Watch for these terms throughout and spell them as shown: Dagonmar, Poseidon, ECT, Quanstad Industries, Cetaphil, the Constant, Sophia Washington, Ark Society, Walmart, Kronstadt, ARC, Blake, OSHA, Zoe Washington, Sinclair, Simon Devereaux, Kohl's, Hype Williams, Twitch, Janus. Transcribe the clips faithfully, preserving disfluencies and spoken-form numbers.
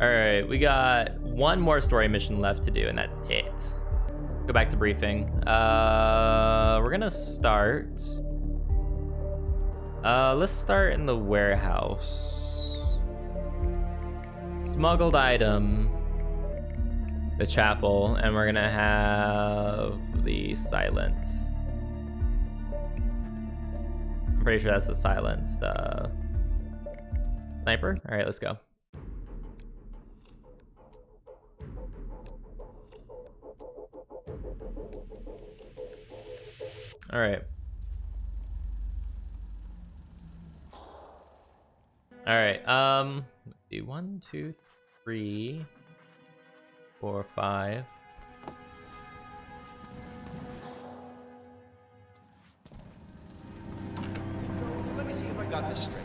All right, we got one more story mission left to do, and that's it. Go back to briefing. Uh, we're gonna start. Uh, let's start in the warehouse. Smuggled item, the chapel, and we're gonna have the silenced. I'm pretty sure that's the silenced uh, sniper. All right, let's go. All right. All right. Um, let's do one, two, three, four, five. Let me see if I got this straight.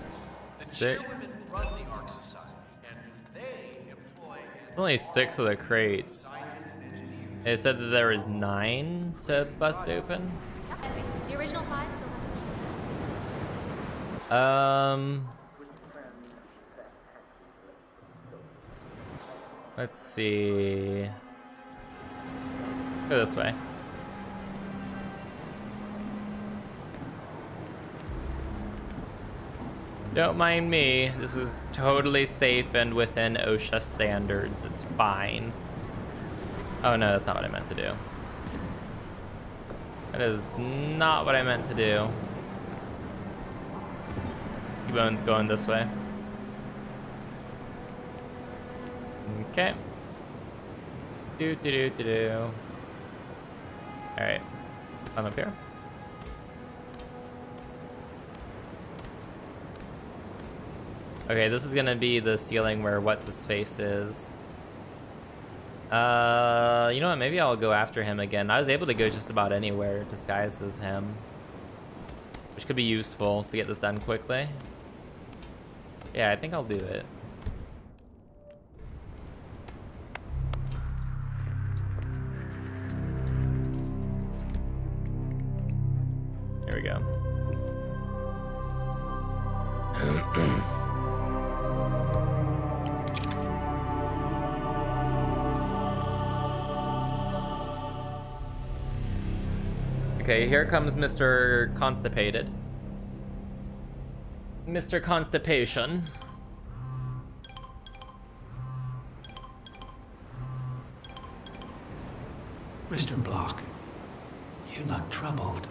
The six. Run the Ark Society, and they employ only six of the crates. It said that there was nine to bust open. The original five. Um. Let's see. Let's go this way. Don't mind me. This is totally safe and within OSHA standards. It's fine. Oh no, that's not what I meant to do. That is not what I meant to do. Keep on going this way. Okay. Do do do do do. All right. I'm up here. Okay, this is gonna be the ceiling where what's his face is. Uh, you know what, maybe I'll go after him again. I was able to go just about anywhere disguised as him, which could be useful to get this done quickly. Yeah, I think I'll do it. There we go. Okay, here comes Mister Constipated. Mister Constipation. Mister Block, you look troubled.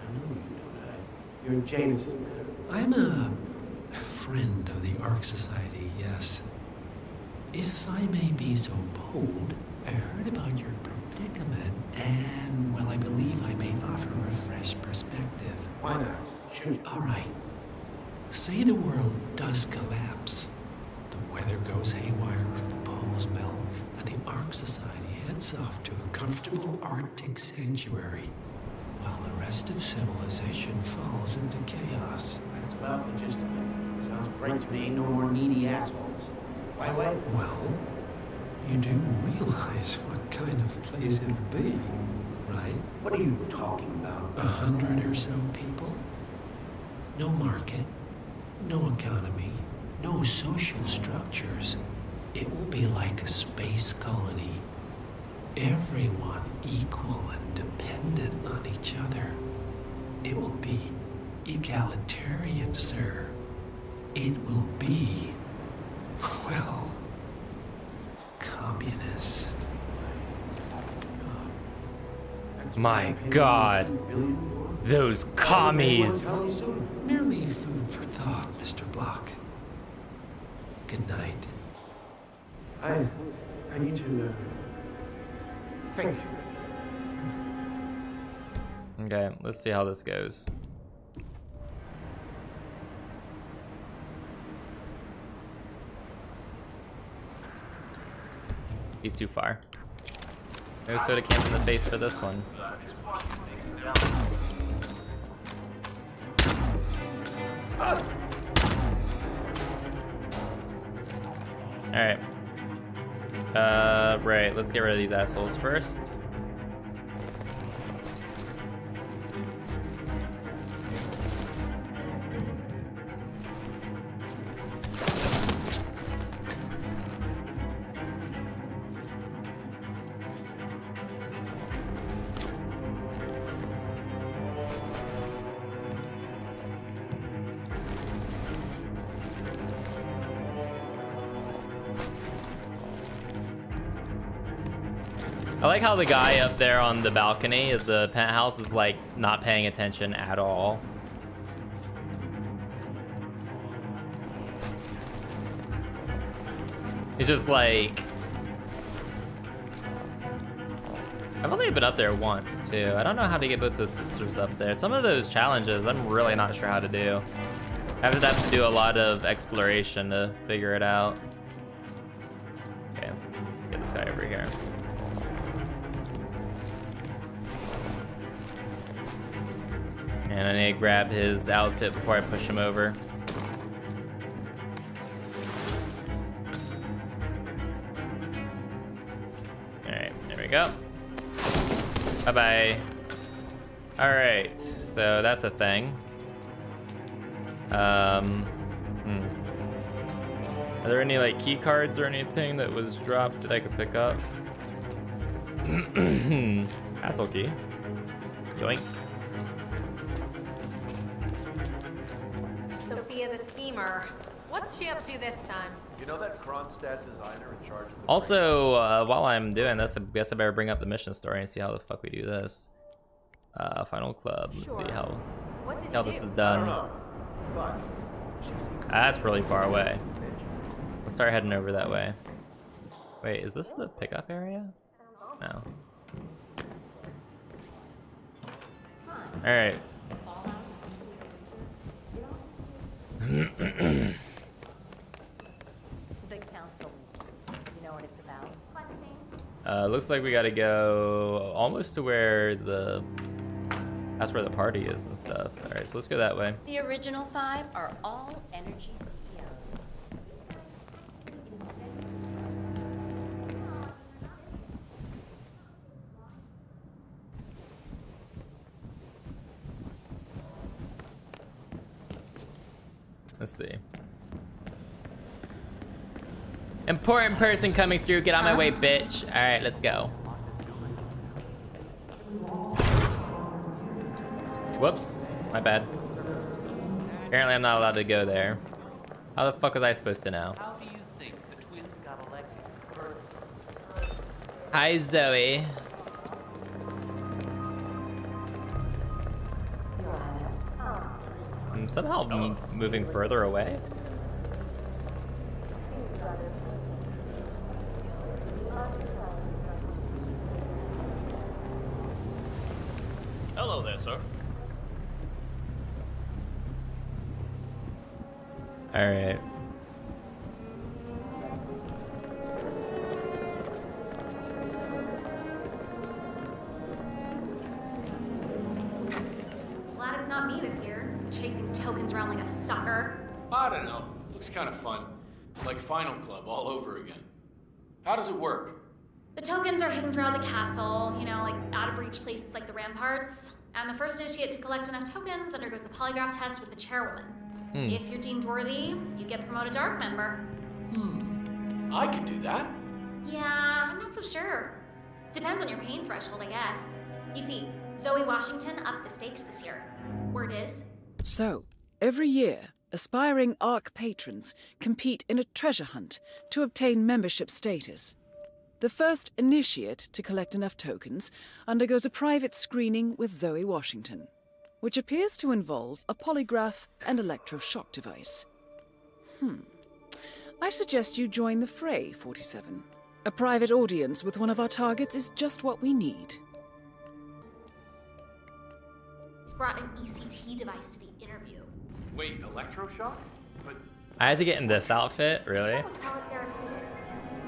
I know you know that. You're in Janus. I'm a friend of the Ark Society, yes. If I may be so bold, I heard about your predicament, and, well, I believe I may offer a fresh perspective. Why not? Shoot. All right. Say the world does collapse. The weather goes haywire, the poles melt, and the Ark Society heads off to a comfortable Arctic sanctuary, while the rest of civilization falls into chaos. That's about the gist of it. Sounds great to me. No more needy assholes. Why wait? Well, you do realize what kind of place it'll be, right? What are you talking about? A hundred or so people? No market, no economy, no social structures. It will be like a space colony. Everyone equal and dependent on each other. It will be egalitarian, sir. It will be, well, communist. My God, those commies! Merely food for thought, Mister Block. Good night. I, I need to uh, think. Okay, let's see how this goes. He's too far. No soda cans in the face for this one. Alright. Uh, right, let's get rid of these assholes first. I like how the guy up there on the balcony of the penthouse is like not paying attention at all. He's just like... I've only been up there once, too. I don't know how to get both the sisters up there. Some of those challenges, I'm really not sure how to do. I would have to do a lot of exploration to figure it out. Okay, let's get this guy over here. And I need to grab his outfit before I push him over. Alright, there we go. Bye-bye. Alright, so that's a thing. Um, hmm. Are there any like key cards or anything that was dropped that I could pick up? Asshole key. Yoink. Sophia the Steamer. What's she up to this time? You know that Kronstadt designer in charge of the also, uh, while I'm doing this, I guess I better bring up the mission story and see how the fuck we do this. Uh, Final Club. Let's sure. see how, how this do? is done. I don't know. Ah, that's really far away. Let's start heading over that way. Wait, is this the pickup area? No. Alright. Uh, looks like we gotta go almost to where the... That's where the party is and stuff. All right, so let's go that way. The original five are all energy C E Os. Let's see. Important person coming through. Get out of my way, bitch. All right, let's go. Whoops, my bad. Apparently I'm not allowed to go there. How the fuck was I supposed to know? How do you think the twins got elected? Hi, Zoe. I'm somehow oh. moving further away. Hello there, sir. All right. Glad it's not me this year, chasing tokens around like a sucker. I don't know. Looks kind of fun. Like Final Club all over again. How does it work? The tokens are hidden throughout the castle, you know, like out of reach places like the ramparts. And the first initiate to collect enough tokens undergoes the polygraph test with the chairwoman. Hmm. If you're deemed worthy, you get promoted to ARC member. Hmm. I could do that. Yeah, I'm not so sure. Depends on your pain threshold, I guess. You see, Zoe Washington upped the stakes this year. Word is. So, every year, aspiring ARC patrons compete in a treasure hunt to obtain membership status. The first initiate to collect enough tokens undergoes a private screening with Zoe Washington, which appears to involve a polygraph and electroshock device. Hmm. I suggest you join the fray, forty-seven. A private audience with one of our targets is just what we need. It's brought an E C T device to the interview. Wait, electroshock? But... I had to get in this outfit, really?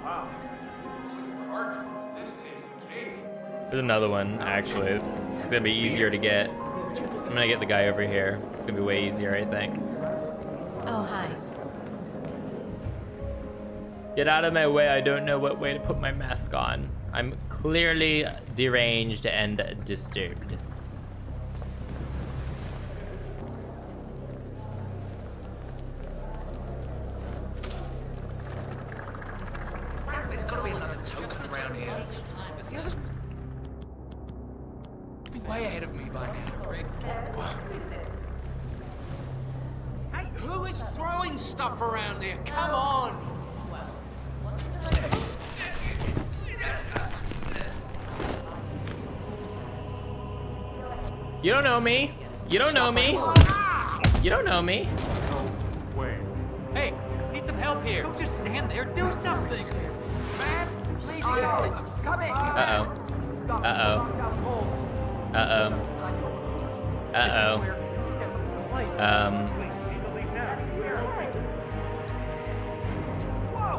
Wow. This tastes cake. There's another one, actually. It's gonna be easier to get. I'm gonna get the guy over here. It's gonna be way easier, I think. Oh, hi. Get out of my way. I don't know what way to put my mask on. I'm clearly deranged and disturbed. There's gotta be another token around here. The other's way ahead of me by now. Hey, who is throwing stuff around here? Come on! You don't know me. You don't know me. You don't know me. No way. Hey, need some help here. Don't just stand there. Do something. Man, please. Come in. Uh-oh. Uh-oh. Uh-oh. Uh-oh. Um.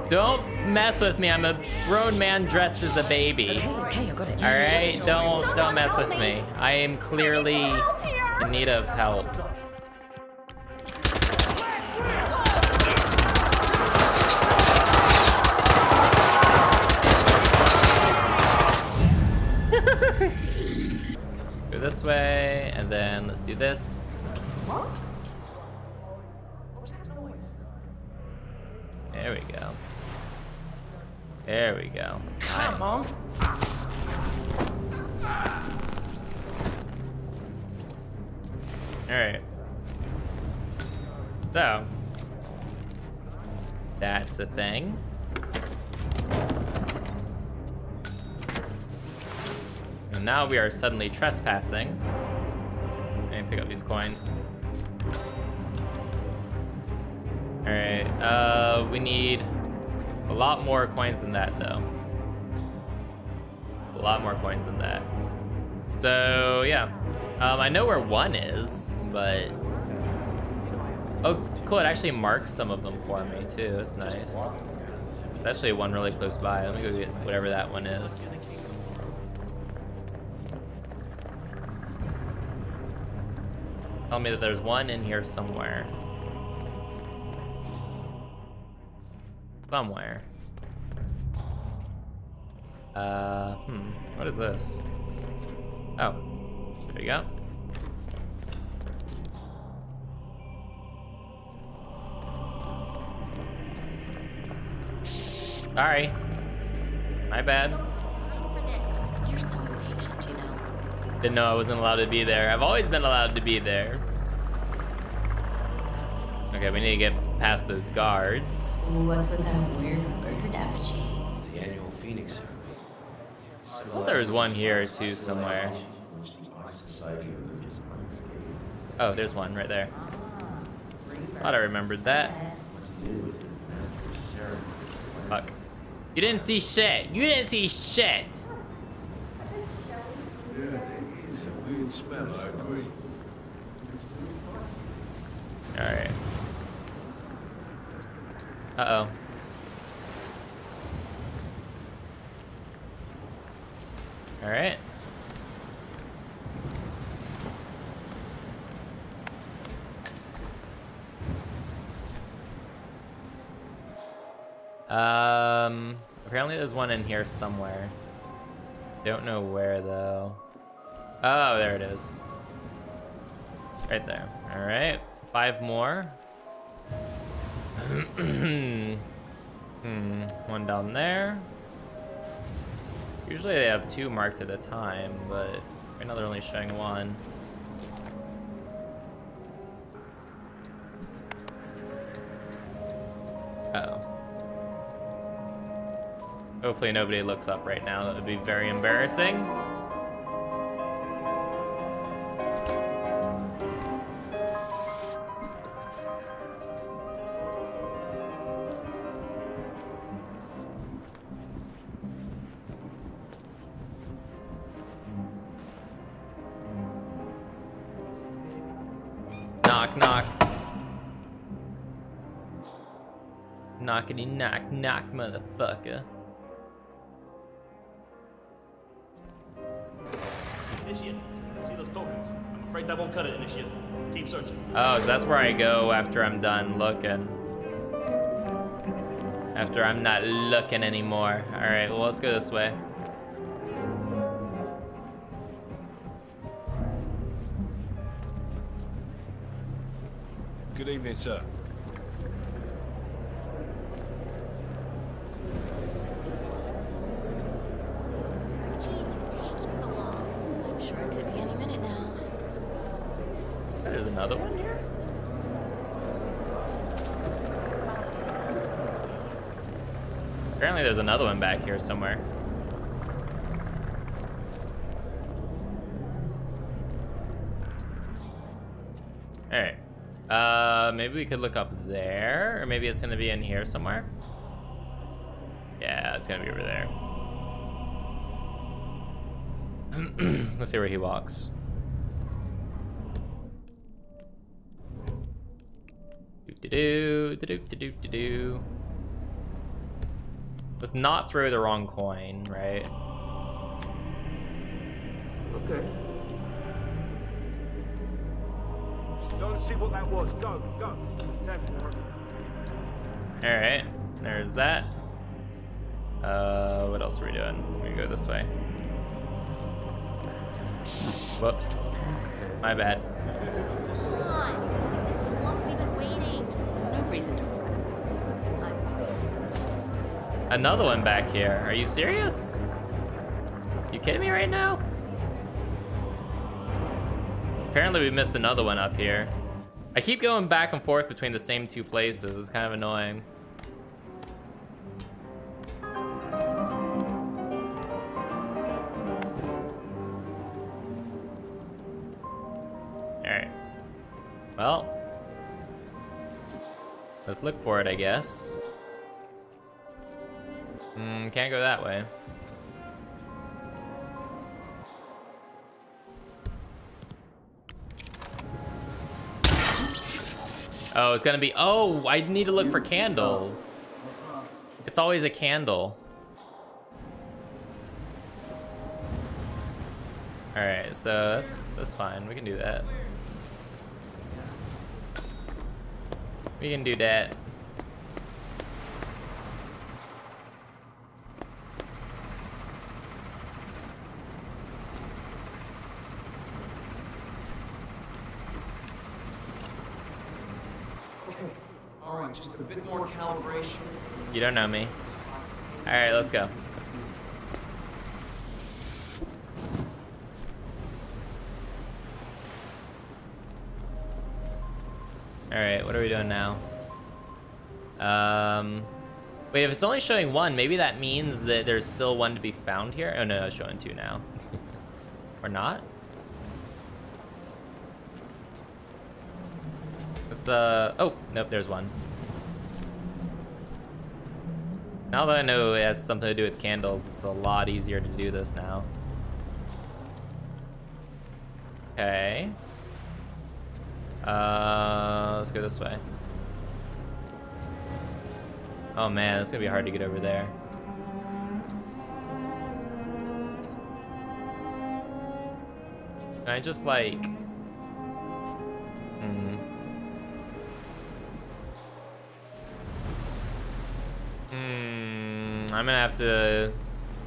Don't mess with me. I'm a grown man dressed as a baby. Okay, okay, I got it. All right, don't don't mess with me. I am clearly in need of help. Go this way, and then let's do this. There we go. There we go. Come on. Alright. So. That's a thing. And now we are suddenly trespassing. Let me pick up these coins. Alright. Uh, we need a lot more coins than that, though. A lot more coins than that. So, yeah. Um, I know where one is, but... Oh, cool, it actually marks some of them for me, too. That's nice. There's actually one really close by. Let me go get whatever that one is. Tell me that there's one in here somewhere. Somewhere. Uh, hmm. What is this? Oh. There you go. Sorry. My bad. You're so impatient, you know. Didn't know I wasn't allowed to be there. I've always been allowed to be there. Okay, we need to get past those guards. What's with that weird bird effigy? The annual phoenix ceremony. I thought there was one here too somewhere. Oh, there's one right there. Thought I remembered that. Fuck. You didn't see shit. You didn't see shit. Yeah, it's a weird smell, I agree. Alright. Uh-oh. Alright. Um, apparently there's one in here somewhere. Don't know where, though. Oh, there it is. Right there. Alright. Five more. Hmm, one down there. Usually they have two marked at a time, but right now they're only showing one. Uh-oh. Hopefully nobody looks up right now. That would be very embarrassing. Knockity knock knock, motherfucker. Initiate. I see those tokens. I'm afraid that won't cut it, Initiate. Keep searching. Oh, so that's where I go after I'm done looking. After I'm not looking anymore. Alright, well, let's go this way. Good evening, sir. Another one here? Apparently there's another one back here somewhere. Uh, maybe we could look up there, or maybe it's gonna be in here somewhere. Yeah, it's gonna be over there. Let's see where he walks. Do do do do do do do. Let's not throw the wrong coin, right? Okay. Don't see what that was. Go, go. All right. There's that. Uh, what else are we doing? We're gonna go this way. Whoops. My bad. Reason to another one back here. Are you serious? You kidding me right now? Apparently we missed another one up here. I keep going back and forth between the same two places. It's kind of annoying. All right. Well, let's look for it, I guess. Mm, can't go that way. Oh, it's gonna be... Oh, I need to look for candles. It's always a candle. Alright, so that's, that's fine. We can do that. We can do that. Okay. All right, just a bit more calibration. You don't know me. All right, let's go. Alright, what are we doing now? Um, wait, if it's only showing one, maybe that means that there's still one to be found here? Oh no, it's showing two now. Or not? Let's, uh, oh, nope, there's one. Now that I know it has something to do with candles, it's a lot easier to do this now. Okay. Uh, let's go this way. Oh man, it's gonna be hard to get over there. Can I just like... Mm-hmm. Hmm, I'm gonna have to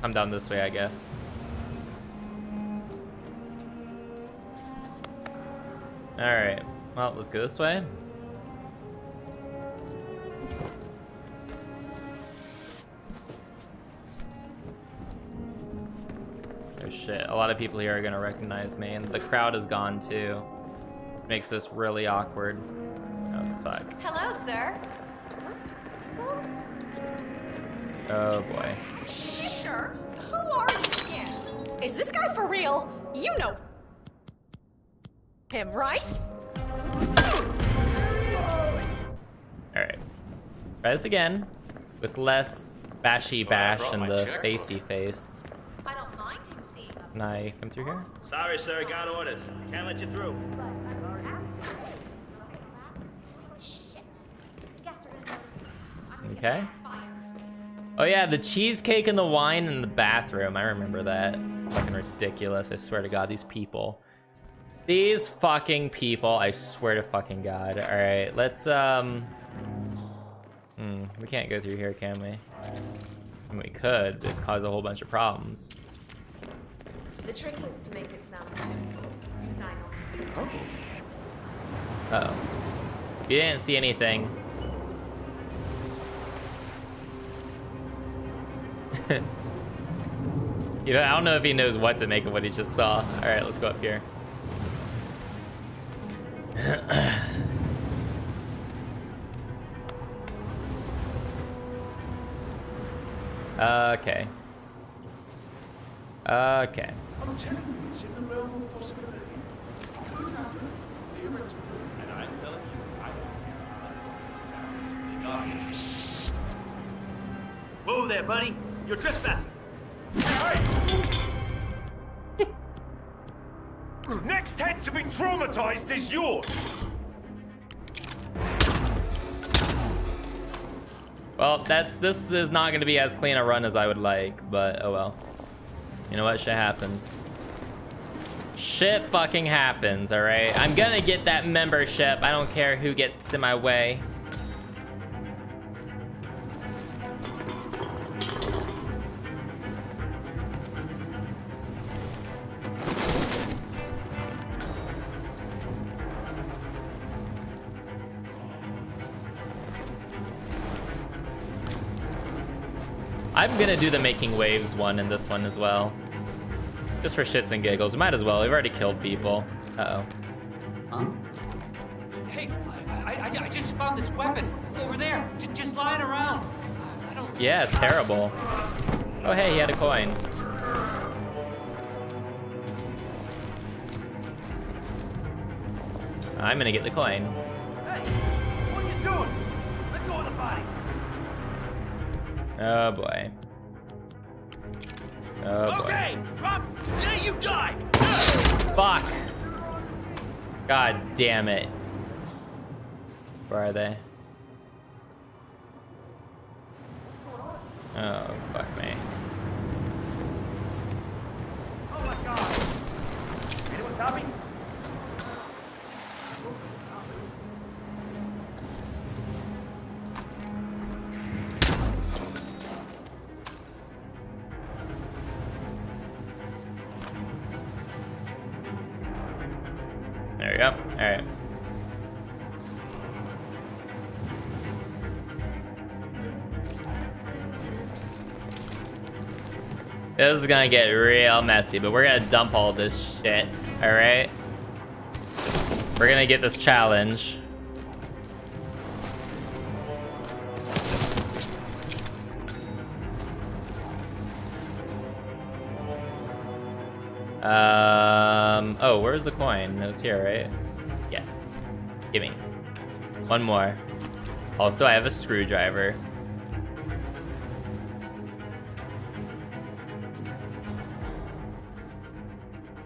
come down this way, I guess. Alright. Well, let's go this way. Oh shit, a lot of people here are gonna recognize me, and the crowd is gone too. Makes this really awkward. Oh fuck. Hello, sir. Oh boy. Mister, who are you again? Is this guy for real? You know him, right? Alright. Try this again. With less bashy bash oh, and the facey face. I don't mind him seeing him. Can I come through here? Sorry, sir, I got orders. I can't let you through. Okay. Oh yeah, the cheesecake and the wine in the bathroom. I remember that. Fucking ridiculous. I swear to God, these people. These fucking people, I swear to fucking God. All right, let's, um... Hmm, we can't go through here, can we? And we could, but it'd cause a whole bunch of problems. The trick is to make it sound simple. You sign off. Oh. Uh-oh. You didn't see anything. You know, I don't know if he knows what to make of what he just saw. All right, let's go up here. Okay. Okay. I'm telling you, it's in the realm of possibility. It could happen. And I'm telling you, I guardian. Whoa there, buddy. You're trespassing. Hey! Next head to be traumatized is yours. Well, that's this is not going to be as clean a run as I would like, but oh well. You know what? Shit happens. Shit fucking happens, alright? I'm gonna get that membership. I don't care who gets in my way. I'm gonna do the making waves one in this one as well. Just for shits and giggles. We might as well. We've already killed people. Uh-oh. Huh? Hey, I, I, I just found this weapon over there. J just lying around. I don't... Yeah, it's terrible. Oh, hey, he had a coin. I'm gonna get the coin. Hey, what are you doing? Let go of the body. Oh, boy. Oh, okay, drop. There you die. Fuck. God damn it. Where are they? Oh, fuck me. Oh my god. Anyone copy? Yep. All right. This is gonna get real messy, but we're gonna dump all this shit. All right. We're gonna get this challenge. Um, oh, where's the coin? It was here, right? Yes. Gimme. One more. Also, I have a screwdriver.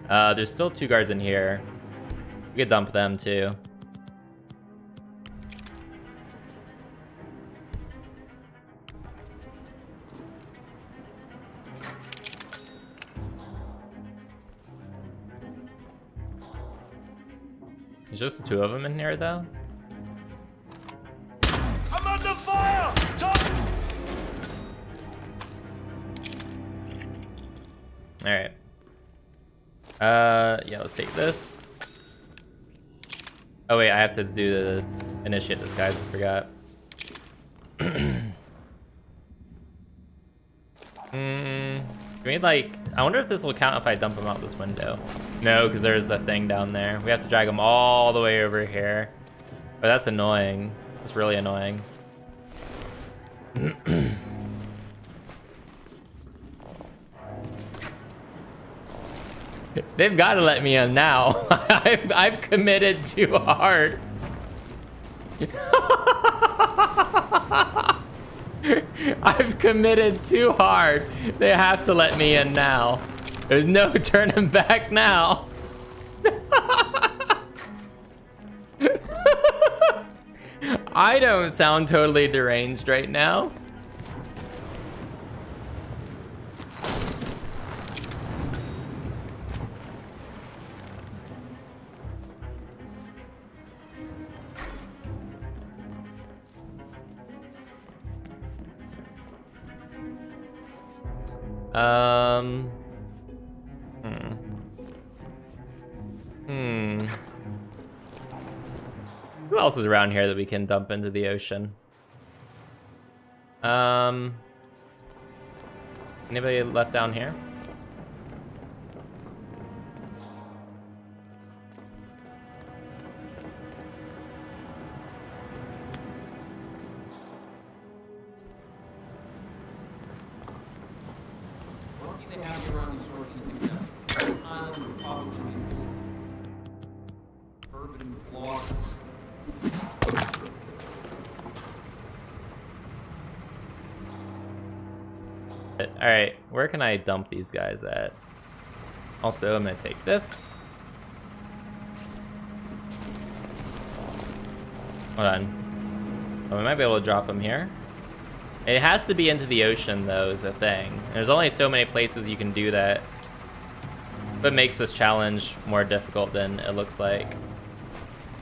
Uh, there's still two guards in here. We could dump them too. Just the two of them in here, though. I'm under fire! Talk! All right. Uh, yeah, let's take this. Oh wait, I have to do the initiate this, guys. I forgot. Hmm. We need like. I wonder if this will count if I dump them out this window. No, because there's that thing down there. We have to drag them all the way over here. But that's annoying. That's really annoying. They've got to let me in now. I've, I've committed too hard. I've committed too hard. They have to let me in now. There's no turning back now. I don't sound totally deranged right now. Um... Hmm. Hmm. Who else is around here that we can dump into the ocean? Um. Anybody left down here? Alright, where can I dump these guys at? Also, I'm gonna take this. Hold on. Oh, we might be able to drop them here. It has to be into the ocean, though, is the thing. There's only so many places you can do that. But makes this challenge more difficult than it looks like.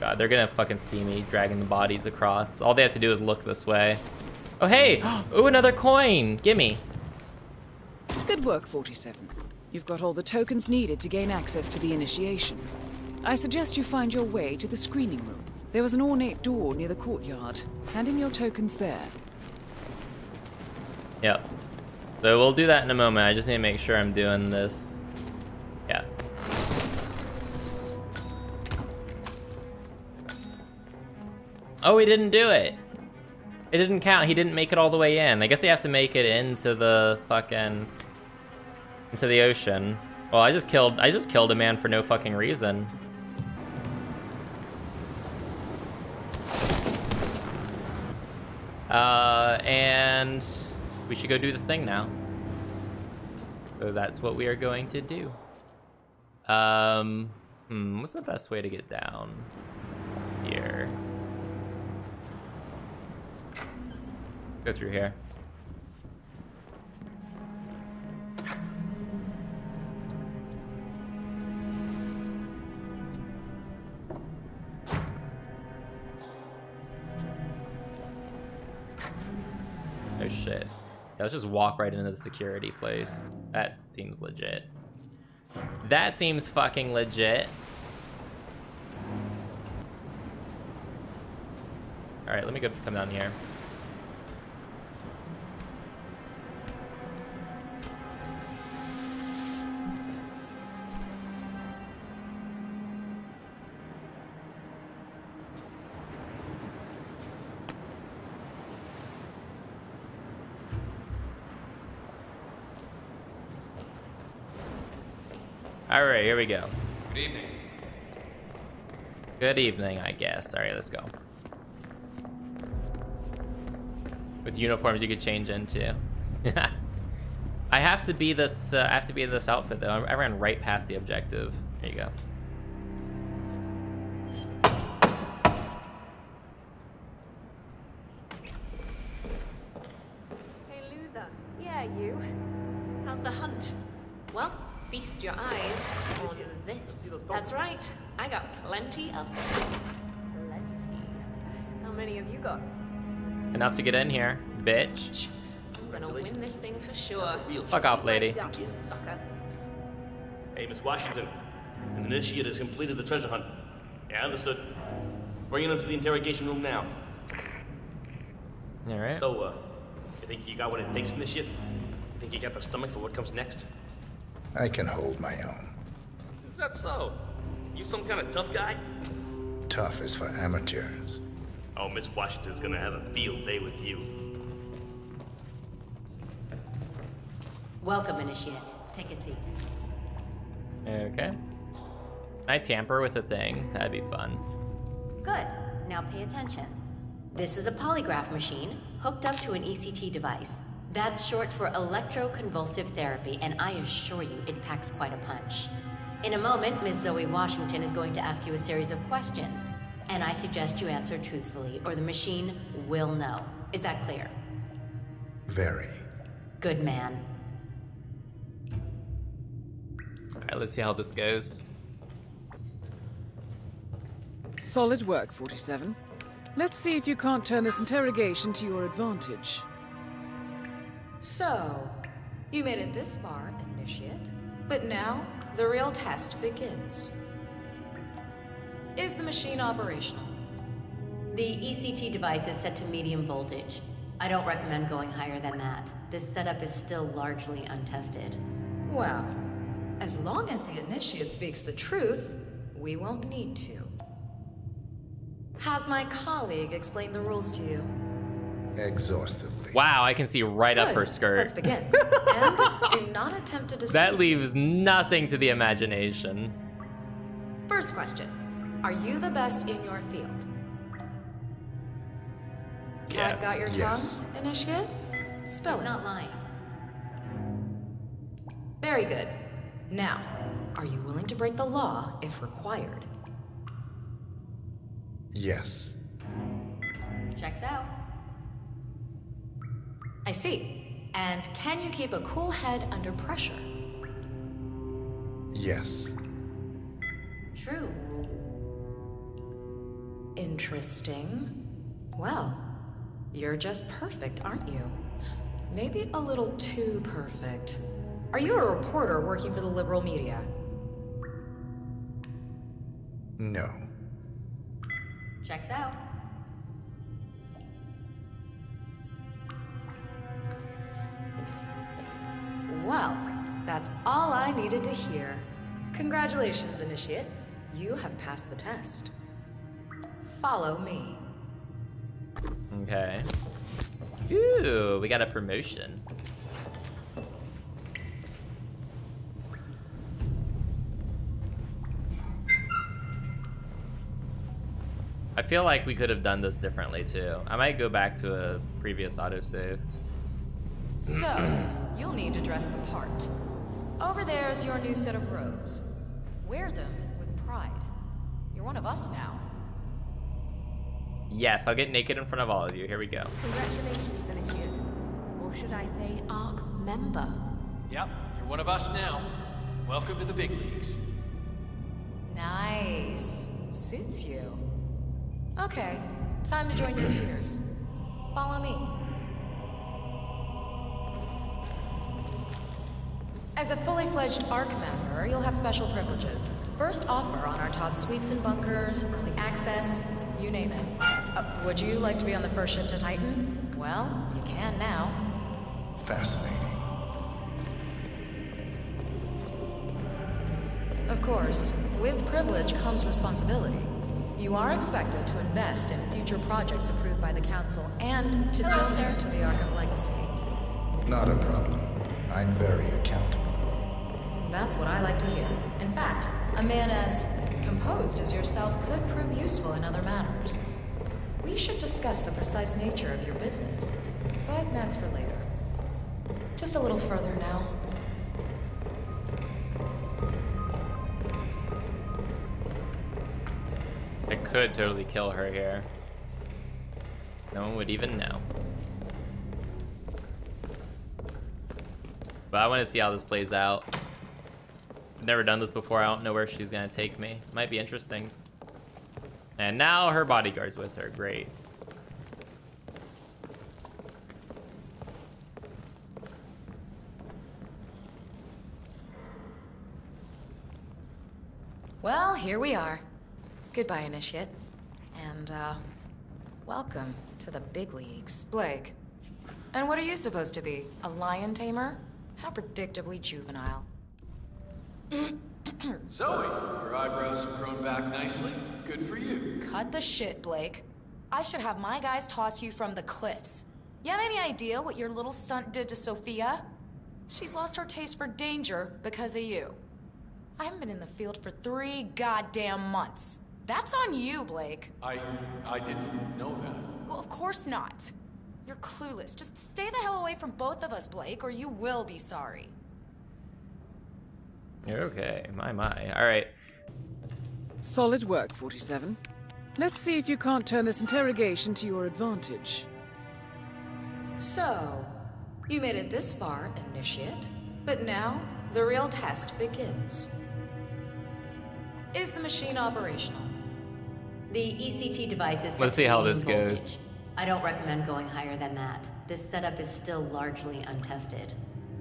God, they're gonna fucking see me dragging the bodies across. All they have to do is look this way. Oh, hey! Ooh, another coin! Gimme! Good work, forty-seven. You've got all the tokens needed to gain access to the initiation. I suggest you find your way to the screening room. There was an ornate door near the courtyard. Hand in your tokens there. Yep. So we'll do that in a moment. I just need to make sure I'm doing this. Yeah. Oh, he didn't do it. It didn't count. He didn't make it all the way in. I guess they have to make it into the fucking into the ocean. Well, I just killed I just killed a man for no fucking reason. Uh, and we should go do the thing now. So that's what we are going to do. Um, hmm, what's the best way to get down here? Go through here. Oh shit. Yeah, let's just walk right into the security place. That seems legit. That seems fucking legit. Alright, let me go come down here. Alright, here we go. Good evening. Good evening, I guess. Alright, let's go. With uniforms you could change into. I have to be this, uh, I have to be in this outfit, though. I ran right past the objective. There you go. Hey, Luther. Yeah, you. How's the hunt? Well, feast your eyes on this. That's right. I got plenty of time. Plenty. How many have you got? Enough to get in here, bitch. I'm gonna win this thing for sure. Fuck off, lady. Hey, Miss Washington. An initiate has completed the treasure hunt. Yeah, understood. Bringing him to the interrogation room now. All right. So, uh, you think you got what it takes, initiate? Think you got the stomach for what comes next? I can hold my own. Is that so? You some kind of tough guy? Tough is for amateurs. Oh, Miss Washington's gonna have a field day with you. Welcome, initiate. Take a seat. Okay. Can I tamper with a thing? That'd be fun. Good. Now pay attention. This is a polygraph machine hooked up to an E C T device. That's short for electroconvulsive therapy, and I assure you it packs quite a punch. In a moment, Miss Zoe Washington is going to ask you a series of questions, and I suggest you answer truthfully, or the machine will know. Is that clear? Very. Good man. All right, let's see how this goes. Solid work, forty-seven. Let's see if you can't turn this interrogation to your advantage. So, you made it this far, initiate, but now the real test begins. Is the machine operational? The E C T device is set to medium voltage. I don't recommend going higher than that. This setup is still largely untested. Well, as long as the initiate speaks the truth, we won't need to. Has my colleague explained the rules to you? Exhaustively. Wow, I can see right Good. Up her skirt. Let's begin. And do not attempt to deceive. That leaves nothing to the imagination. First question. Are you the best in your field? Yes. Cat got your tongue, yes. Initiate? Spell He's it. Not lying. Very good. Now, are you willing to break the law if required? Yes. Checks out. I see. And can you keep a cool head under pressure? Yes. True. Interesting. Well, you're just perfect, aren't you? Maybe a little too perfect. Are you a reporter working for the liberal media? No. Checks out. Well, that's all I needed to hear. Congratulations, Initiate. You have passed the test. Follow me. Okay. Ooh, we got a promotion. I feel like we could have done this differently too. I might go back to a previous autosave. So, you'll need to dress the part. Over there's your new set of robes. Wear them with pride. You're one of us now. Yes, I'll get naked in front of all of you. Here we go. Congratulations, Initiate. Or should I say ARC member? Yep, you're one of us now. Welcome to the big leagues. Nice. Suits you. Okay, time to join your peers. Follow me. As a fully fledged ARC member, you'll have special privileges. First offer on our top suites and bunkers, early access, you name it. Uh, would you like to be on the first ship to Titan? Well, you can now. Fascinating. Of course, with privilege comes responsibility. You are expected to invest in future projects approved by the Council and to donate to the Ark of Legacy. Not a problem. I'm very accountable. That's what I like to hear. In fact, a man as composed as yourself could prove useful in other matters. We should discuss the precise nature of your business, but that's for later. Just a little further now. I could totally kill her here. No one would even know. But I want to see how this plays out. I've never done this before. I don't know where she's going to take me. Might be interesting. And now her bodyguard's with her. Great. Well, here we are. Goodbye, Initiate. And, uh, welcome to the big leagues. Blake. And what are you supposed to be? A lion tamer? How predictably juvenile. Zoe, your eyebrows have grown back nicely. Good for you. Cut the shit, Blake. I should have my guys toss you from the cliffs. You have any idea what your little stunt did to Sophia? She's lost her taste for danger because of you. I haven't been in the field for three goddamn months. That's on you, Blake. I... I didn't know that. Well, of course not. You're clueless. Just stay the hell away from both of us, Blake, or you will be sorry. Okay, my, my. All right. Solid work, forty-seven. Let's see if you can't turn this interrogation to your advantage. So, you made it this far, Initiate, but now the real test begins. Is the machine operational? The E C T device is... Let's see how this voltage. goes. I don't recommend going higher than that. This setup is still largely untested.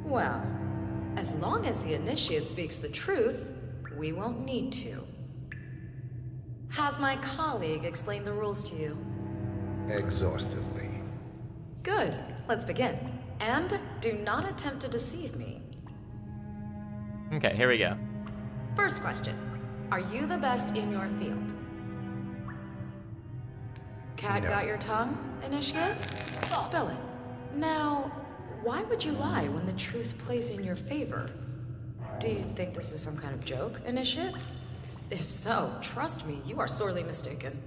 Well, as long as the Initiate speaks the truth, we won't need to. Has my colleague explained the rules to you? Exhaustively. Good. Let's begin. And do not attempt to deceive me. Okay, here we go. First question. Are you the best in your field? Cat no. Got your tongue, Initiate? False. Spill it. Now, why would you lie when the truth plays in your favor? Do you think this is some kind of joke, Initiate? If, if so, trust me, you are sorely mistaken.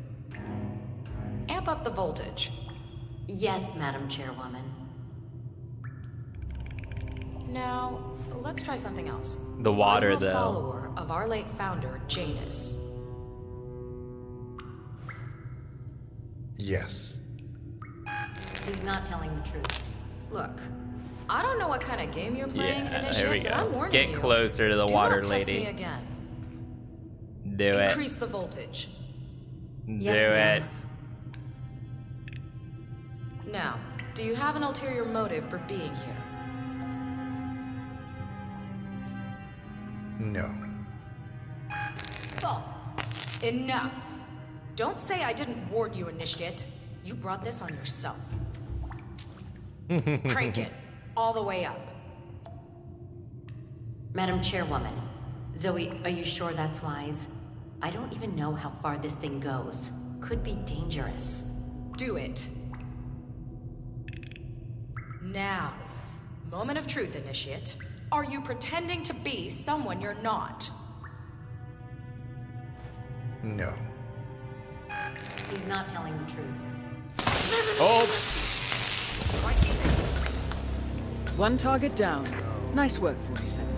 Amp up the voltage. Yes, Madam Chairwoman. Now, let's try something else. The water, though. I'm a follower of our late founder, Janus. Yes. He's not telling the truth. Look, I don't know what kind of game you're playing, yeah, and there we go. I'm warning Get you. closer to the Do water not test lady. Me again. Do Increase it. Increase the voltage. Do yes, it. Now, do you have an ulterior motive for being here? No. False. Enough. Don't say I didn't warn you, initiate. You brought this on yourself. Crank it all the way up. Madam Chairwoman, Zoe, are you sure that's wise? I don't even know how far this thing goes. Could be dangerous. Do it. Now, moment of truth, initiate. Are you pretending to be someone you're not? No. He's not telling the truth. Oh! One target down. Nice work, forty-seven.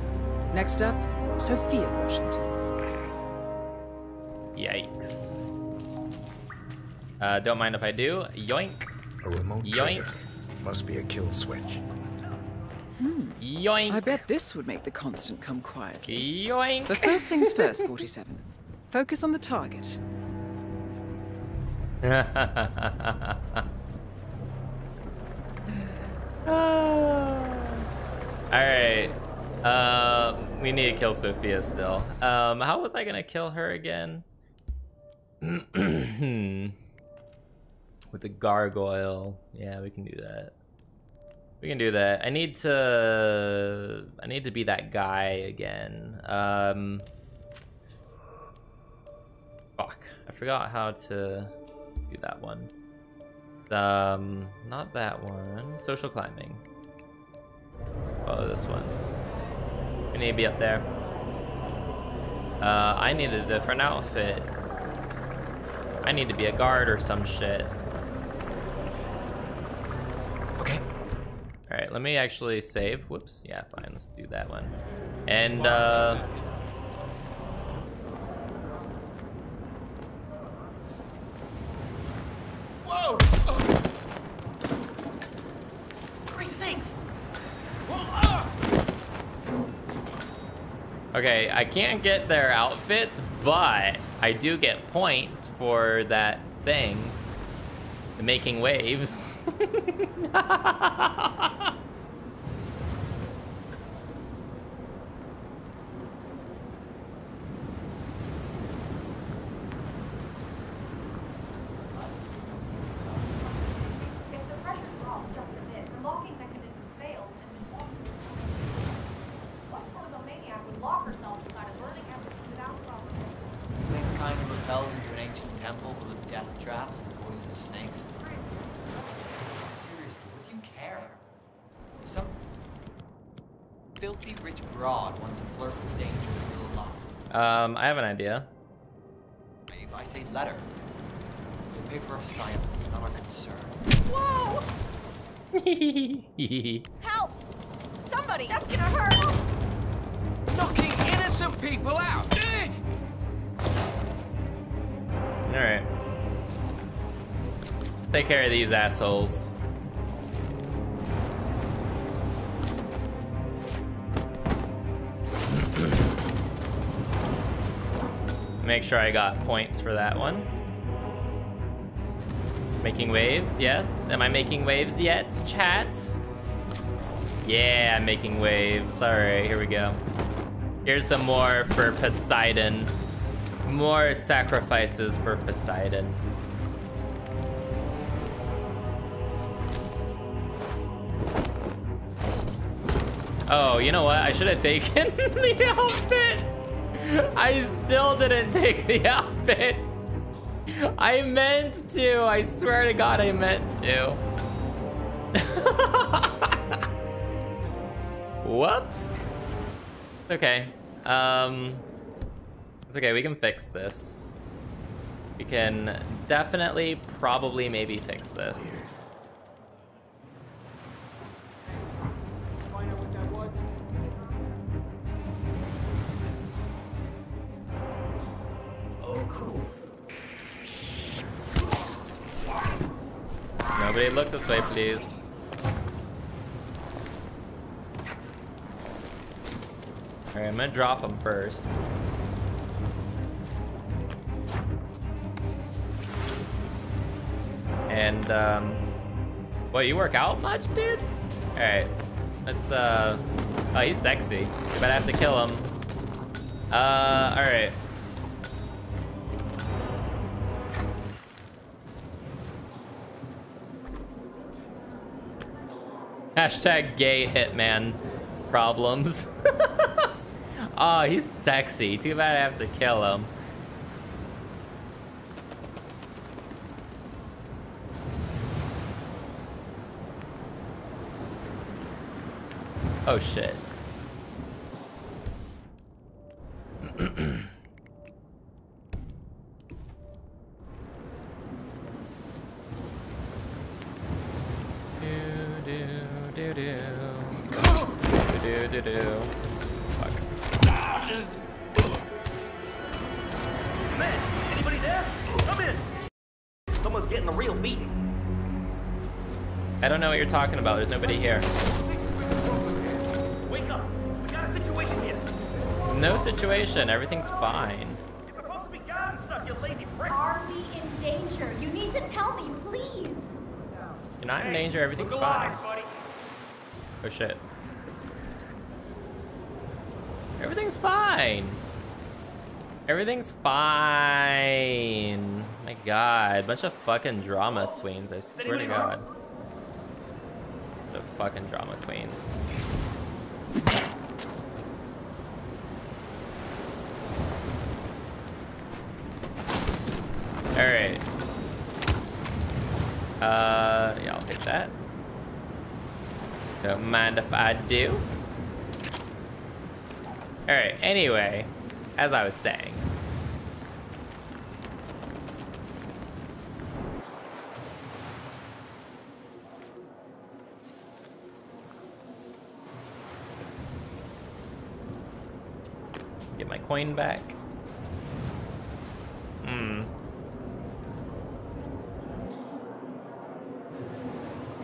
Next up, Sophia Washington. Yikes. Uh, don't mind if I do. Yoink. A remote Yoink. Trigger. Must be a kill switch. Hmm. Yoink. I bet this would make the Constant come quietly. Yoink. But first things first, forty-seven. Focus on the target. Alright. Uh, we need to kill Sophia still. Um, how was I gonna kill her again? With the gargoyle. Yeah, we can do that. We can do that. I need to... I need to be that guy again. Um, fuck. I forgot how to do that one. Um, not that one. Social climbing. Oh, this one. We need to be up there. Uh, I need a different outfit. I need to be a guard or some shit. Okay. Alright, let me actually save. Whoops. Yeah, fine. Let's do that one. And, uh... whoa! Oh. Precincts! Okay, I can't get their outfits, but I do get points for that thing. The making waves. Um, I have an idea. If I say letter, the paper of silence, not our concern. Whoa! Help! Somebody! That's gonna hurt! Knocking innocent people out! Alright. Let's take care of these assholes. Make sure I got points for that one. Making waves, yes. Am I making waves yet, chat? Yeah, I'm making waves. All right, here we go. Here's some more for Poseidon. More sacrifices for Poseidon. Oh, you know what? I should have taken the outfit. I still didn't take the outfit. I meant to. I swear to God, I meant to. Whoops. Okay. Um, it's okay. We can fix this. We can definitely, probably, maybe fix this. Find out what that was. way, look this way, please. Alright, I'm gonna drop him first. And, um... what, you work out much, dude? Alright. Let's, uh... oh, he's sexy. We might have to kill him. Uh, alright. Hashtag gay hitman problems. Oh, he's sexy. Too bad I have to kill him. Oh shit. You're talking about, there's nobody here. Wake up. We got a situation here. No situation, everything's fine. You're supposed to be gone and stuff, you lazy prick. Are we in danger? You need to tell me, please. You're not in danger, everything's fine. Oh shit. Everything's fine. Everything's fine. My god, bunch of fucking drama queens, I swear to god. The fucking drama queens. Alright. Uh, yeah, I'll take that. Don't mind if I do. Alright, anyway, as I was saying. Coin back. Hmm.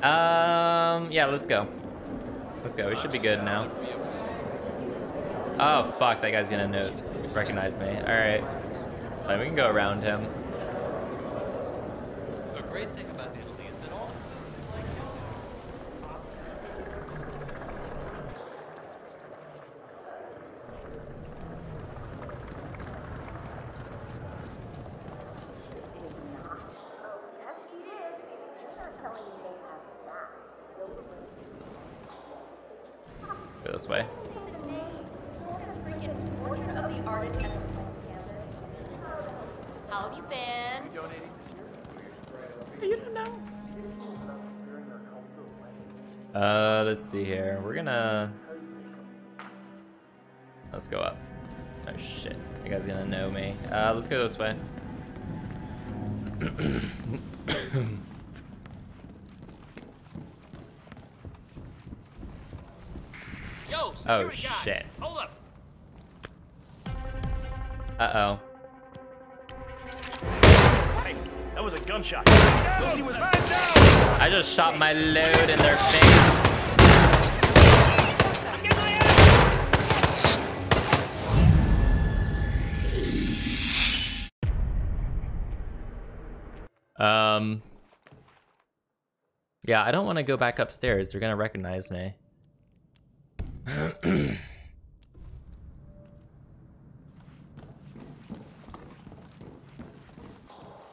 Um. Yeah. Let's go. Let's go. We should be good now. Oh fuck! That guy's gonna know, recognize me. All right. Then we can go around him. The great thing about Italy is that all. Way. How have you been? You don't know. Uh, let's see here. We're gonna. Let's go up. Oh shit! You guys gonna know me? Uh, let's go this way. Oh shit. Hold up. Uh-oh. Hey, that was a gunshot. She was right down. I just shot my load in their face. Um Yeah, I don't want to go back upstairs. They're gonna recognize me.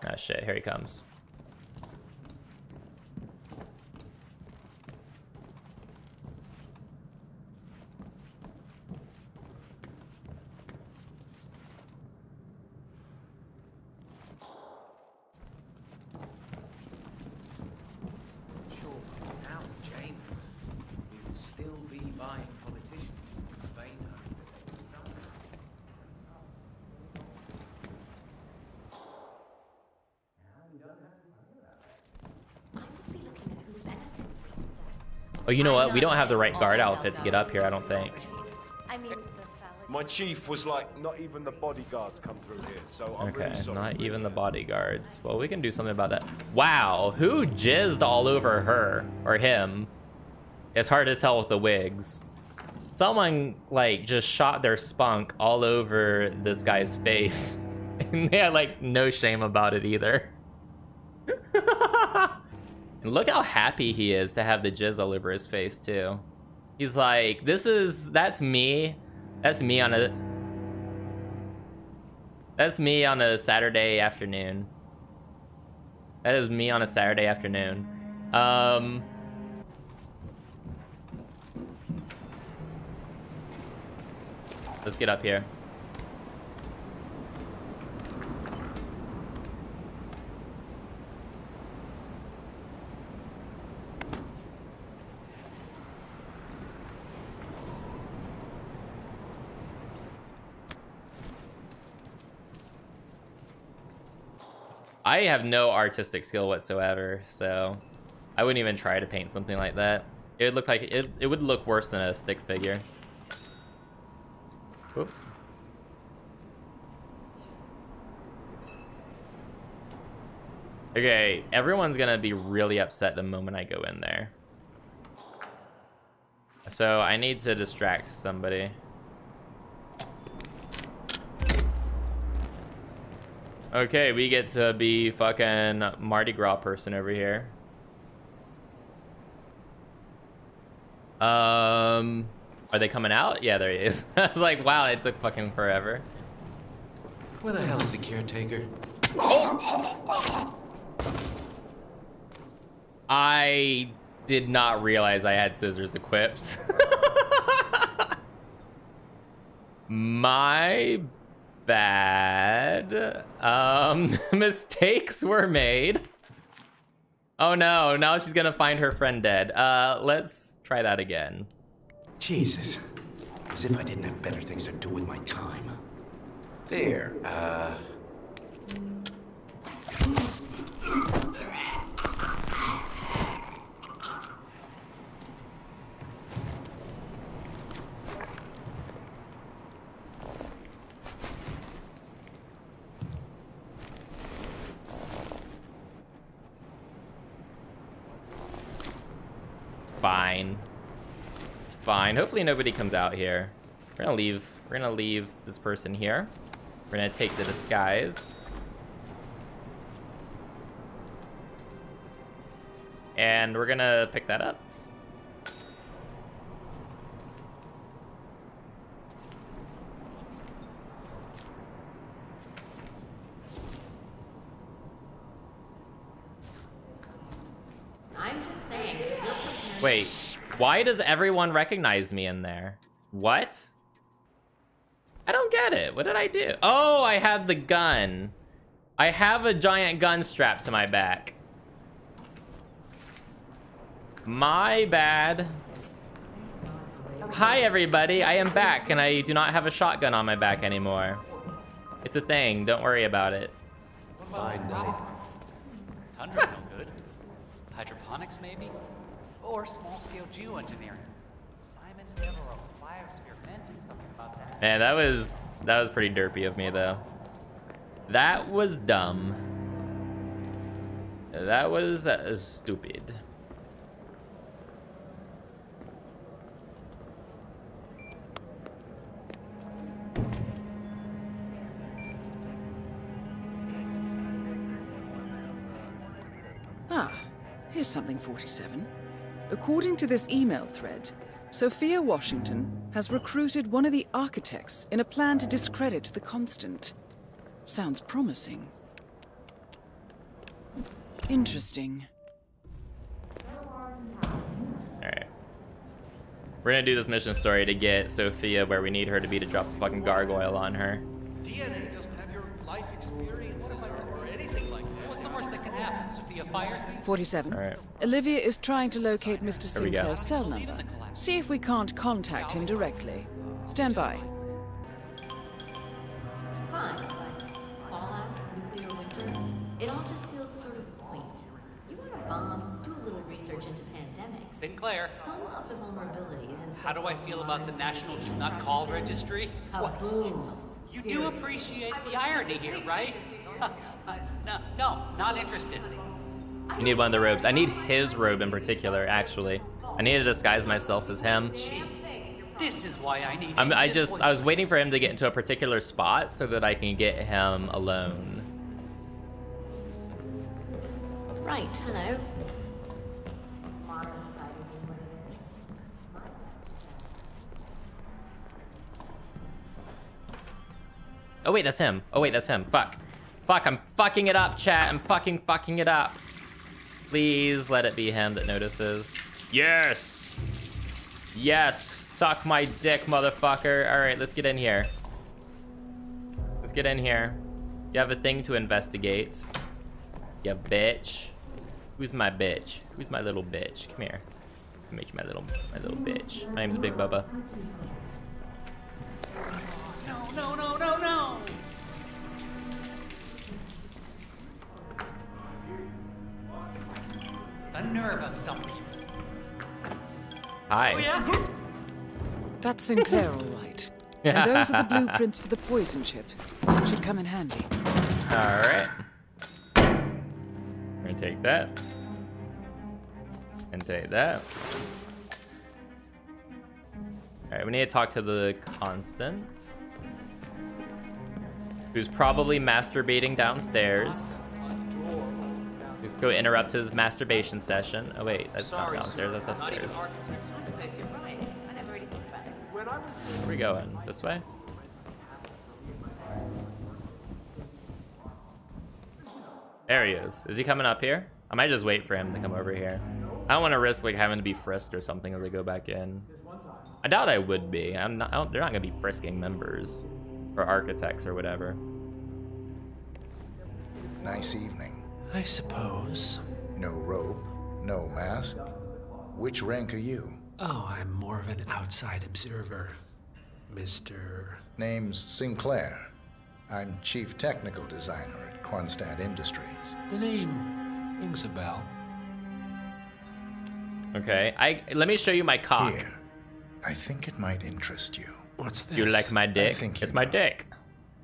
Ah shit, here he comes. Oh, you know what? We don't have the right guard outfit to get up here, I don't think. I mean, My chief was like, not even the bodyguards come through here, so I'm okay, really sorry. Not even the bodyguards. Well, we can do something about that. Wow, who jizzed all over her or him? It's hard to tell with the wigs. Someone like just shot their spunk all over this guy's face, and they had like no shame about it either. And look how happy he is to have the jizz all over his face too. He's like, this is, that's me. That's me on a, that's me on a Saturday afternoon. That is me on a Saturday afternoon. Um, let's get up here. I have no artistic skill whatsoever, so I wouldn't even try to paint something like that. It would look like it, it would look worse than a stick figure. Oop. Okay, everyone's gonna be really upset the moment I go in there. So I need to distract somebody. Okay, we get to be fucking Mardi Gras person over here. Um, are they coming out? Yeah, there he is. I was like, wow, it took fucking forever. Where the hell is the caretaker? I did not realize I had scissors equipped. My bad. Um, mistakes were made. Oh no, now she's gonna find her friend dead. Uh, let's try that again. Jesus, as if I didn't have better things to do with my time. There, uh... Fine. It's fine. Hopefully nobody comes out here. We're gonna leave. We're gonna leave this person here. We're gonna take the disguise. And we're gonna pick that up. Wait, why does everyone recognize me in there? What? I don't get it. What did I do? Oh, I had the gun. I have a giant gun strapped to my back. My bad. Hi, everybody. I am back, and I do not have a shotgun on my back anymore. It's a thing. Don't worry about it. Fine night. Tundra no good. Hydroponics, maybe? Or small-scale geoengineering. Simon Devereaux, biosphere, mentioned something about that. Man, that was that was pretty derpy of me, though. That was dumb. That was uh, stupid. Ah, here's something forty-seven. According to this email thread, Sophia Washington has recruited one of the architects in a plan to discredit the Constant. Sounds promising. Interesting. Alright. We're gonna do this mission story to get Sophia where we need her to be to drop a fucking gargoyle on her. D N A doesn't have your life experiences or, or anything like that. What's the worst that can happen? Sophia fires me? forty-seven. All right. Olivia is trying to locate Mister Sinclair's cell number. See if we can't contact him directly. Stand by. Fine. Fallout, nuclear winter. It all just feels sort of quaint. You want to bomb, do a little research into pandemics. Sinclair. Some of the vulnerabilities in How do I feel about the National Nut Call Registry? Kaboom. You do appreciate the irony here, right? No, no, not interested. You need one of the robes. I need his robe in particular, actually. I need to disguise myself as him. Jeez. This is why I need I'm, I just voice. I was waiting for him to get into a particular spot so that I can get him alone. Right, hello. Oh wait, that's him. Oh wait, that's him. Fuck. Fuck, I'm fucking it up, chat. I'm fucking fucking it up. Please let it be him that notices. Yes. Yes. Suck my dick, motherfucker. All right, let's get in here. Let's get in here. You have a thing to investigate. You bitch. Who's my bitch? Who's my little bitch? Come here. I'll make you my little, my little bitch. My name's Big Bubba. No, no, no, no, no. The nerve of some people. Hi. Oh, yeah? That's Sinclair, all right. And those are the blueprints for the poison chip. It should come in handy. All right. I'm gonna take that. And take that. All right, we need to talk to the Constant, who's probably masturbating downstairs. Let's go interrupt his masturbation session. Oh wait, that's Sorry, not downstairs, that's upstairs. Where are we going? This way? There he is. Is he coming up here? I might just wait for him to come over here. I don't want to risk like having to be frisked or something as I go back in. I doubt I would be. I'm not. I don't, they're not gonna be frisking members or architects or whatever. Nice evening. I suppose. No robe, no mask. Which rank are you? Oh, I'm more of an outside observer, Mister Name's Sinclair. I'm Chief Technical Designer at Quanstad Industries. The name rings a bell. Okay, I let me show you my cock. Here, I think it might interest you. What's this? You like my dick? I think it's my know. dick.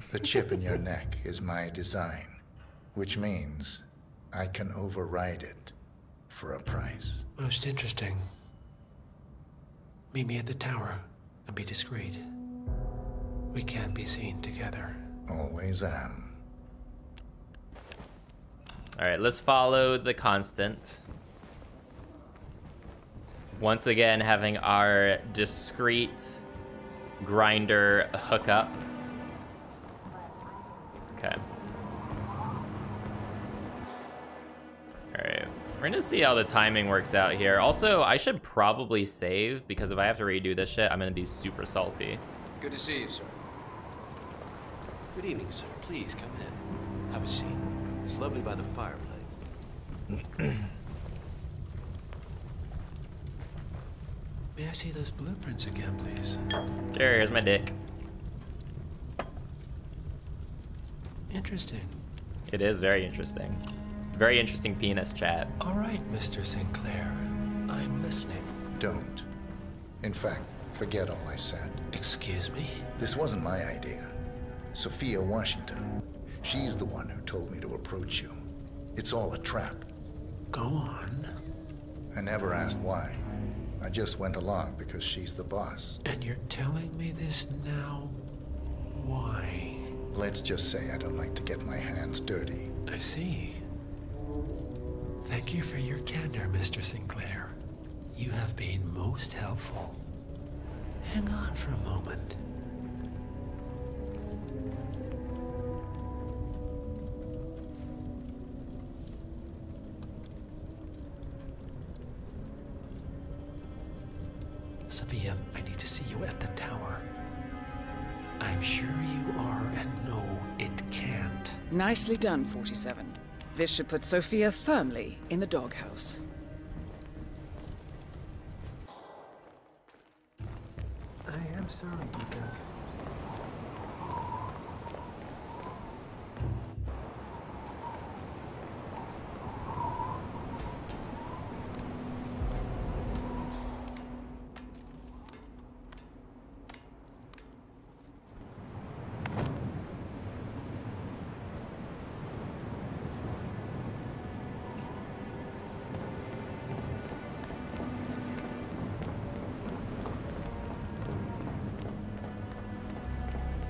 The chip in your neck is my design, which means I can override it for a price. Most interesting. Meet me at the tower and be discreet. We can't be seen together. Always am. All right, let's follow the Constant. Once again, having our discreet grinder hookup. Okay. All right. We're gonna see how the timing works out here. Also, I should probably save, because if I have to redo this shit, I'm gonna be super salty. Good to see you, sir. Good evening, sir. Please come in. Have a seat. It's lovely by the fireplace. May I see those blueprints again, please? There, here's my dick. Interesting. It is very interesting. Very interesting penis, chat. All right, Mister Sinclair. I'm listening. Don't. In fact, forget all I said. Excuse me? This wasn't my idea. Sophia Washington. She's the one who told me to approach you. It's all a trap. Go on. I never asked why. I just went along because she's the boss. And you're telling me this now? Why? Let's just say I don't like to get my hands dirty. I see. Thank you for your candor, Mister Sinclair. You have been most helpful. Hang on for a moment. Sophia, I need to see you at the tower. I'm sure you are, and no, it can't. Nicely done, forty-seven. This should put Sophia firmly in the doghouse. I am sorry, Peter.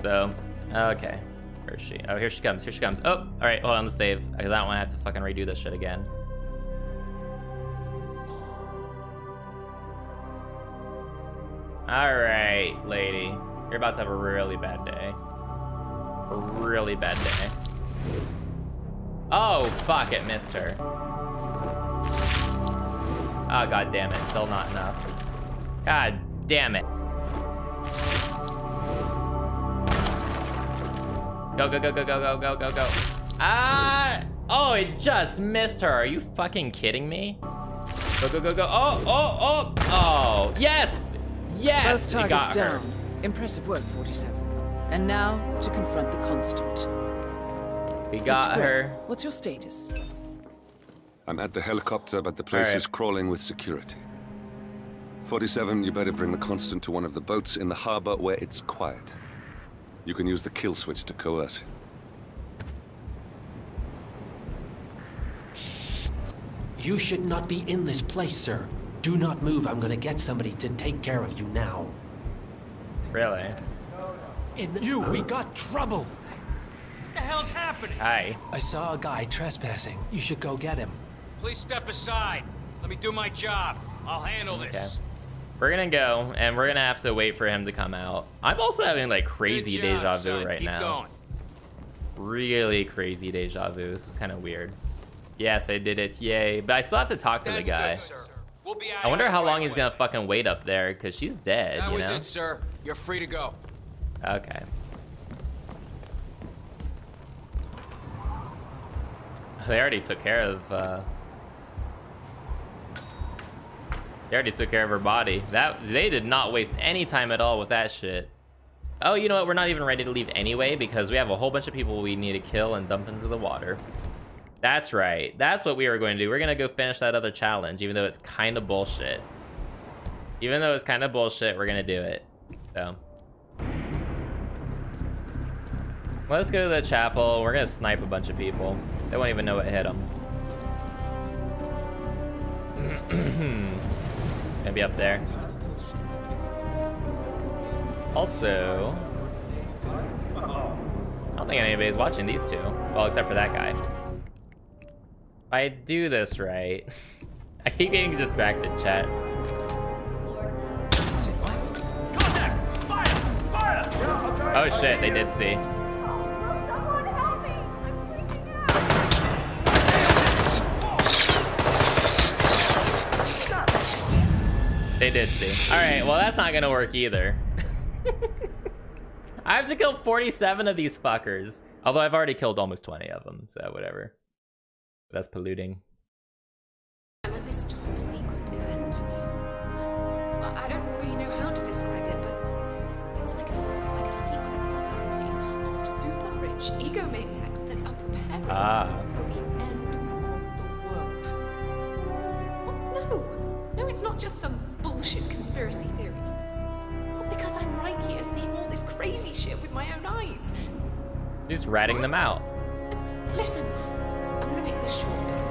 So, okay. Where is she? Oh, here she comes. Here she comes. Oh, all right. Hold on, let's save. Because I don't want to have to fucking redo this shit again. All right, lady. You're about to have a really bad day. A really bad day. Oh, fuck, it missed her. Oh, god damn it. Still not enough. God damn it. Go, go, go, go, go, go, go, go, go. Ah! Oh, it just missed her. Are you fucking kidding me? Go, go, go, go. Oh, oh, oh. Oh, yes! Yes! Both targets down. Impressive work, forty-seven. And now to confront the Constant. We got her. What's your status? I'm at the helicopter, but the place is crawling with security. forty-seven, you better bring the Constant to one of the boats in the harbor where it's quiet. You can use the kill switch to coerce. You should not be in this place, sir. Do not move. I'm gonna get somebody to take care of you now. Really? In the you, we got trouble. What the hell's happening? Hi. I saw a guy trespassing. You should go get him. Please step aside. Let me do my job. I'll handle this. Okay. We're gonna go, and we're gonna have to wait for him to come out. I'm also having like crazy job, deja vu son. right Keep now. Going. Really crazy deja vu. This is kind of weird. Yes, I did it. Yay. But I still have to talk to That's the guy. Good, we'll be I wonder how right long away. he's gonna fucking wait up there, because she's dead. That you was know? it, sir. You're free to go. Okay. They already took care of, uh... They already took care of her body. That they did not waste any time at all with that shit. Oh, you know what? We're not even ready to leave anyway because we have a whole bunch of people we need to kill and dump into the water. That's right. That's what we were going to do. We're going to go finish that other challenge, even though it's kind of bullshit. Even though it's kind of bullshit, we're going to do it. So... Let's go to the chapel. We're gonna snipe a bunch of people. They won't even know what hit them. Gonna be up there. Also, I don't think anybody's watching these two. Well, except for that guy. If I do this right, I keep getting distracted, chat. Contact! Fire! Fire! Oh shit, they did see. They did see. All right, well, that's not gonna work either. I have to kill forty-seven of these fuckers. Although I've already killed almost twenty of them, so whatever. That's polluting. I'm at this top secret event. I don't really know how to describe it, but it's like a, like a secret society of super rich egomaniacs that are prepared ah. for the end of the world. Well, no, no, it's not just some bullshit conspiracy theory. Not because I'm right here seeing all this crazy shit with my own eyes. Just ratting them out. Listen, I'm gonna make this short because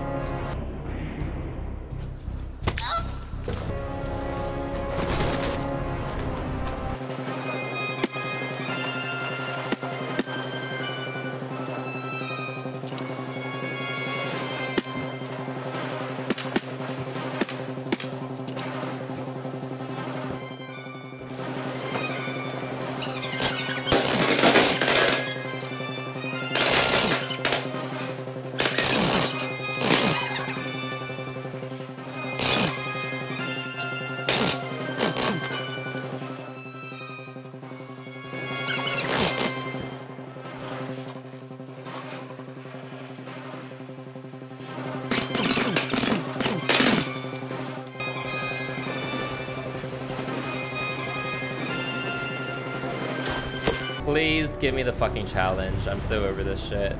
please give me the fucking challenge. I'm so over this shit.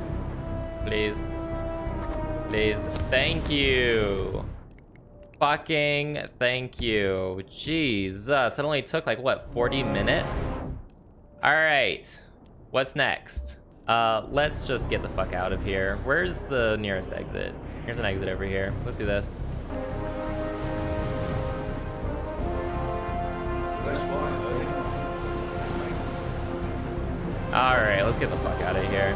Please. Please. Thank you. Fucking thank you. Jesus. It only took like, what, forty minutes? Alright. What's next? Uh, let's just get the fuck out of here. Where's the nearest exit? Here's an exit over here. Let's do this. That's my hurting. Alright, let's get the fuck out of here.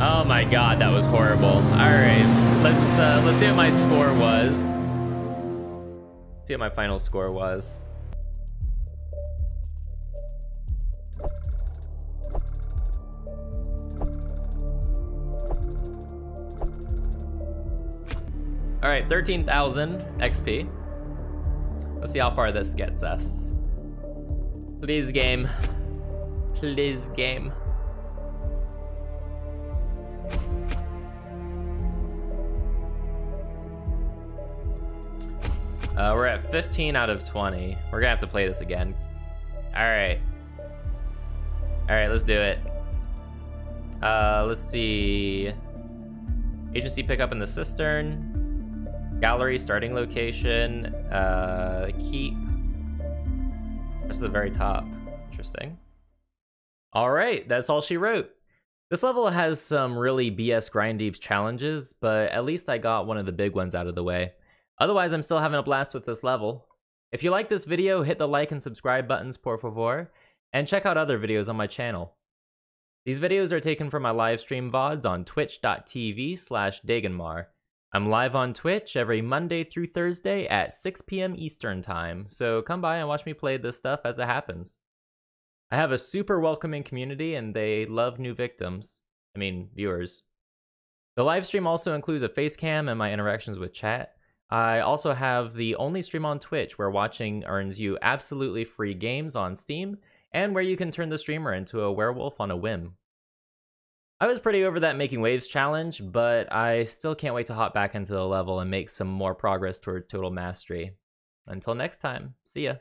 Oh my god, that was horrible. Alright, let's uh, let's see what my score was. Let's see what my final score was. Alright, thirteen thousand X P. Let's see how far this gets us. Please, game. Please, game. Uh, we're at fifteen out of twenty. We're gonna have to play this again. Alright. Alright, let's do it. Uh, let's see. Agency pickup in the cistern. Gallery, starting location, uh, keep. That's the very top. Interesting. All right, that's all she wrote. This level has some really B S grind deep challenges, but at least I got one of the big ones out of the way. Otherwise, I'm still having a blast with this level. If you like this video, hit the like and subscribe buttons, por favor, and check out other videos on my channel. These videos are taken from my live stream V O Ds on twitch dot t v slash Dagonmar. I'm live on Twitch every Monday through Thursday at six p m Eastern Time, so come by and watch me play this stuff as it happens. I have a super welcoming community and they love new victims. I mean, viewers. The live stream also includes a face cam and my interactions with chat. I also have the only stream on Twitch where watching earns you absolutely free games on Steam, and where you can turn the streamer into a werewolf on a whim. I was pretty over that Making Waves challenge, but I still can't wait to hop back into the level and make some more progress towards total mastery. Until next time, see ya.